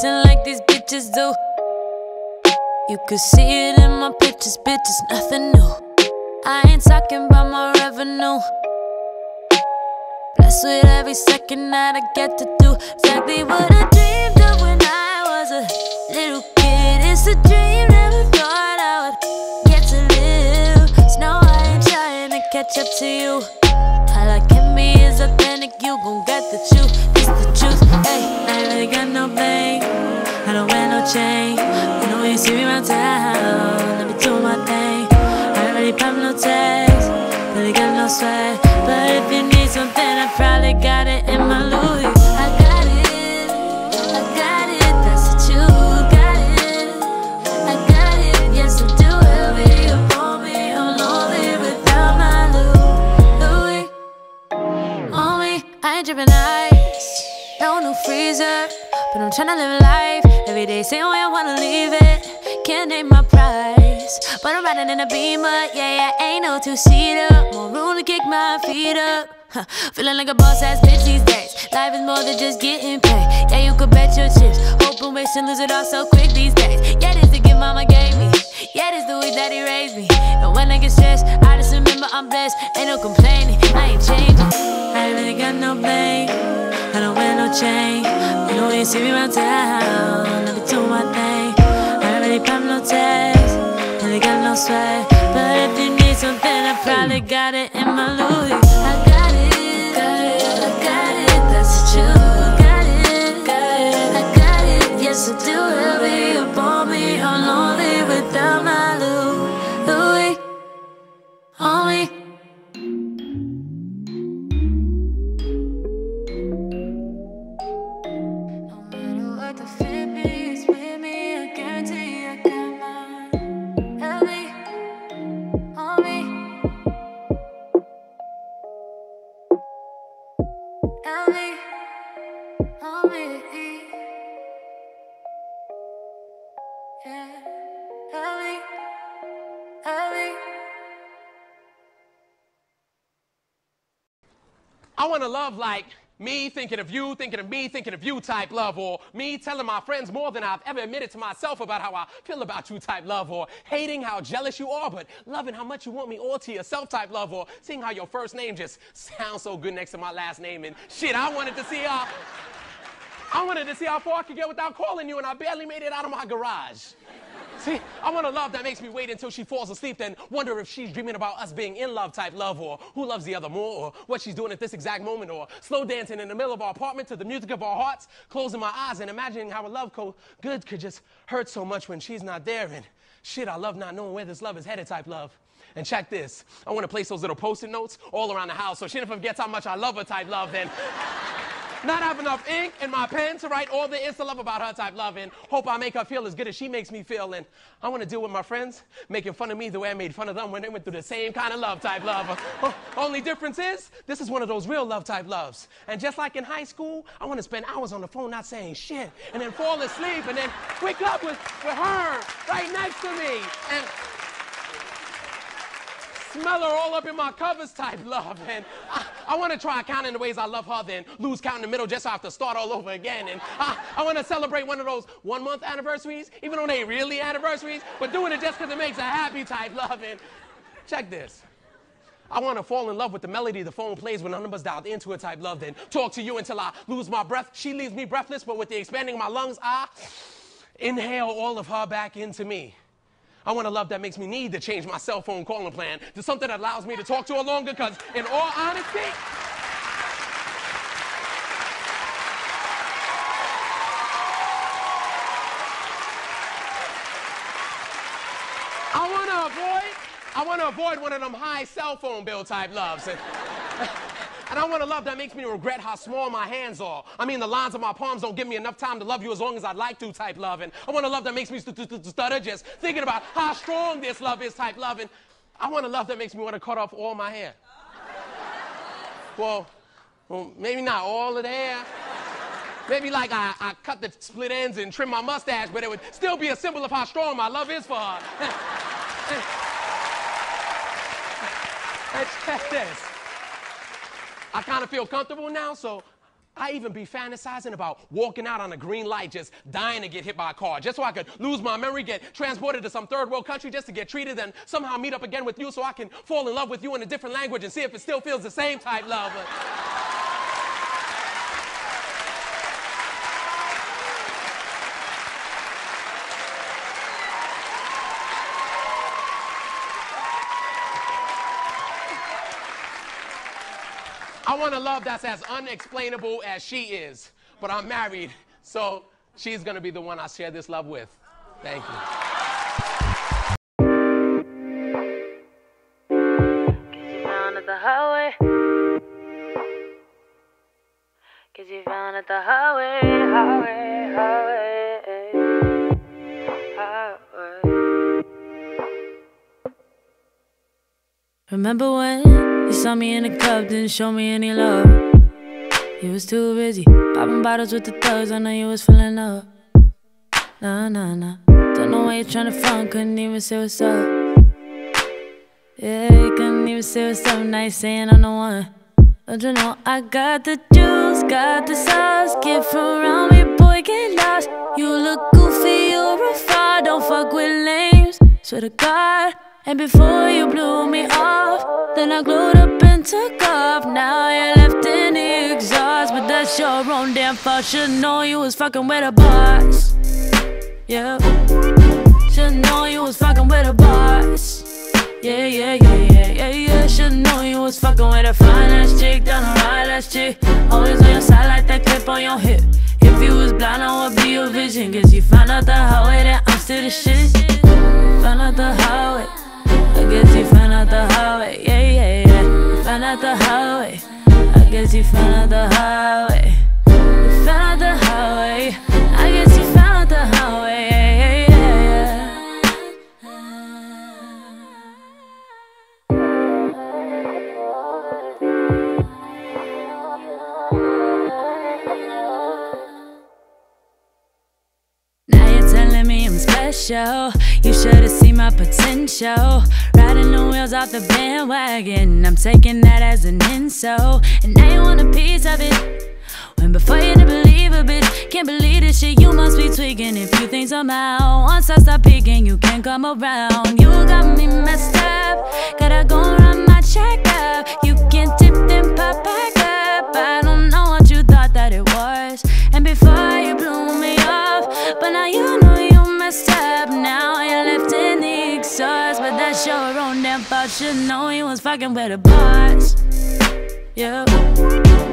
flexing like these bitches do. You could see it in my pictures, bitch, it's nothing new. I ain't talking about my revenue. Blessed with every second that I get to do exactly what I dreamed of when I was a little kid. It's a dream, never thought I would get to live. So now I ain't trying to catch up to you. All I can be is authentic, you gon' get the truth, it's the truth. Hey, I ain't really got no bling, I don't wear no chain. You know you see me around town, let me do my thing. I ain't really pop no tags, really got no swag. But if you need something, I probably got it in my Louis. I got it, that's what you got it. I got it, yes I do. Whatever you want me, I'm lonely without my Louis. On me, I ain't drippin' ice, no new freezer, but I'm tryna live life. Every day same way I wanna leave it, can't name my price. But I'm riding in a Beamer, yeah, yeah, ain't no two-seater. More room to kick my feet up. Feeling like a boss-ass bitch these days. Life is more than just getting paid. Yeah, you could bet your chips. Hope and wish and lose it all so quick these days. Yeah, this the gift mama gave me. Yeah, this the way that he raised me. And when I get stressed, I just remember I'm blessed. Ain't no complaining, I ain't changing. I ain't really got no blame, I don't wear no chain. You know you see me around town, let me do my thing. I ain't really pop no tags, really got no swag. But if you need something, I probably got it in my Louis. I got it. You got it, I got it, yes I do. Heavy upon me, I'm lonely without my Louis on me. No matter what the fit me, it's with me, I guarantee I got mine. Heavy on me, heavy on me, yeah, heavy, heavy. I want to love like me thinking of you, thinking of me, thinking of you type love, or me telling my friends more than I've ever admitted to myself about how I feel about you type love, or hating how jealous you are but loving how much you want me all to yourself type love, or seeing how your first name just sounds so good next to my last name and shit. I wanted to see how far I could get without calling you, and I barely made it out of my garage. See, I want a love that makes me wait until she falls asleep, then wonder if she's dreaming about us being in love type love, or who loves the other more, or what she's doing at this exact moment, or slow dancing in the middle of our apartment to the music of our hearts, closing my eyes and imagining how a love good could just hurt so much when she's not there, and shit, I love not knowing where this love is headed type love. And check this, I want to place those little post-it notes all around the house so she never forgets how much I love her type love, then not have enough ink in my pen to write all there is to love about her type love, and hope I make her feel as good as she makes me feel. And I want to deal with my friends making fun of me the way I made fun of them when they went through the same kind of love type love. Only difference is, this is one of those real love type loves. And just like in high school, I want to spend hours on the phone not saying shit, and then fall asleep, and then wake up with her right next to me, and smell her all up in my covers type love. And I want to try counting the ways I love her, then lose count in the middle just so I have to start all over again. And I want to celebrate one of those 1 month anniversaries, even though they really anniversaries, but doing it just because it makes a happy type love. And check this, I want to fall in love with the melody the phone plays when the number's dialed into it type love, then talk to you until I lose my breath. She leaves me breathless, but with the expanding of my lungs, I inhale all of her back into me. I want a love that makes me need to change my cell phone calling plan to something that allows me to talk to her longer, because in all honesty, I want to avoid one of them high cell phone bill type loves. And I want a love that makes me regret how small my hands are. I mean, the lines of my palms don't give me enough time to love you as long as I'd like to type love. And I want a love that makes me stutter just thinking about how strong this love is type love. And I want a love that makes me want to cut off all my hair. Well, maybe not all of the hair. Maybe like I cut the split ends and trim my mustache, but it would still be a symbol of how strong my love is for her. And check this. I kind of feel comfortable now, so I even be fantasizing about walking out on a green light, just dying to get hit by a car, just so I could lose my memory, get transported to some third world country just to get treated and somehow meet up again with you so I can fall in love with you in a different language and see if it still feels the same type love. I want a love that's as unexplainable as she is, but I'm married, so she's gonna be the one I share this love with. Thank you. Cause you found at the highway. Remember when you saw me in the club, didn't show me any love? You was too busy popping bottles with the thugs, I know you was feeling up. Nah, don't know why you're trying to front, couldn't even say what's up. Yeah, couldn't even say what's up, now you're saying I'm the one. Don't you know I got the juice, got the sauce? Get from around me, boy, get lost. You look goofy, you're a fraud. Don't fuck with lames, swear to God. And before you blew me off, then I glowed up and took off. Now you're left in the exhaust, but that's your own damn fault. Should've known you was fucking with a boss. Yeah, should've known you was fucking with a boss. Yeah, should've known you was fucking with a fine ass chick, down a ride ass chick. Always on your side like that clip on your hip. If you was blind, I would be your vision. Cause you found out the highway that I'm still the shit. Found out the highway, I guess you found out the highway. Yeah, found out the highway, I guess you found out the highway. You found out the highway, I guess you found out the highway. Show. You should've seen my potential. Riding the wheels off the bandwagon, I'm taking that as an insult. And now you want a piece of it, when before you didn't believe a bit. Can't believe this shit, you must be tweaking if you think somehow. Once I stop peeking, you can't come around. You got me messed up, gotta go run my check up. You can tip them pop back up. I don't know what you thought that it was. And before you blew me off, but now you know you messed up, now you're left in the exhaust. But that's your own damn fault, should've known you was fucking with a boss. Yeah.